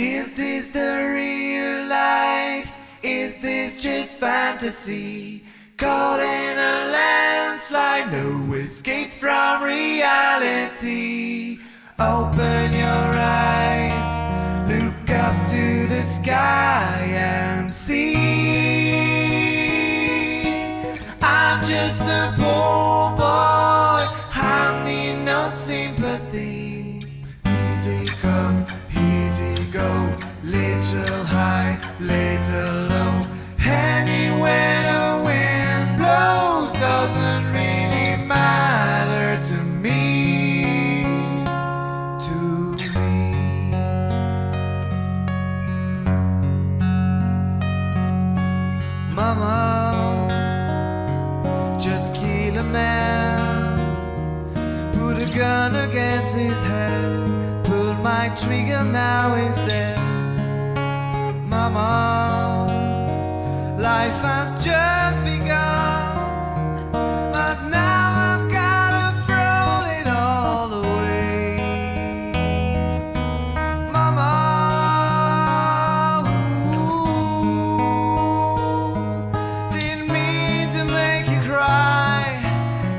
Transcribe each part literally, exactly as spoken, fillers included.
Is this the real life? Is this just fantasy? Caught in a landslide, no escape from reality. Open your eyes, look up to the sky and see. I'm just a poor boy, I need no sympathy. Easy come, easy go, little high, little low. Anywhere the wind blows doesn't really matter to me, to me. Mama, just kill a man, put a gun against his head, pull my trigger, now he's dead. Mama, life has just begun, but now I've gotta throw it all away. Mama, ooh, didn't mean to make you cry.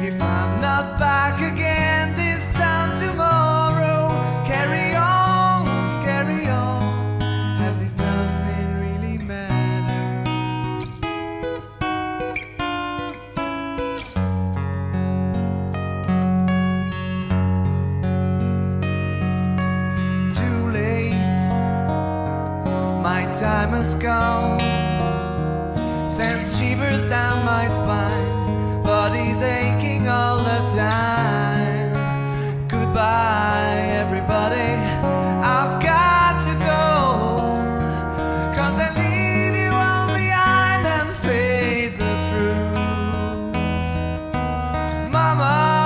If I'm not back again this time tomorrow, carry on, carry on, as if nothing time has come, sends shivers down my spine, body's aching all the time. Goodbye everybody, I've got to go, cause I leave you all behind and fade the truth. Mama,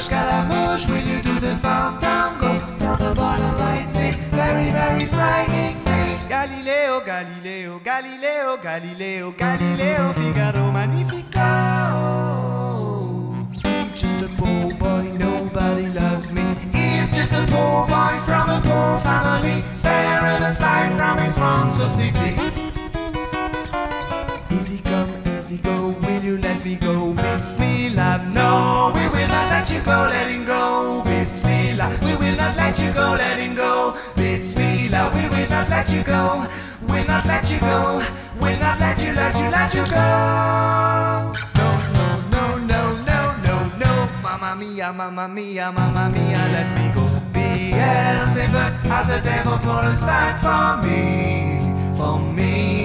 Scaramouche, will you do the fandango? Thunderbolt lightning, very, very frightening me. Galileo, Galileo, Galileo, Galileo, Galileo, Figaro, magnifico. Just a poor boy, nobody loves me. He's just a poor boy from a poor family, staring aside from his Swansea city. Easy come, easy go, will you let me go? Bismillah, no, we will not let you go, letting go. Bismillah, we will not let you go, letting go. Bismillah, we will not let you go, we'll not let you go, we'll not let you, let you, let you go. No, no, no, no, no, no, no. Mamma mia, mamma mia, mamma mia, let me go. Beelzebub has a devil put aside for me, for me.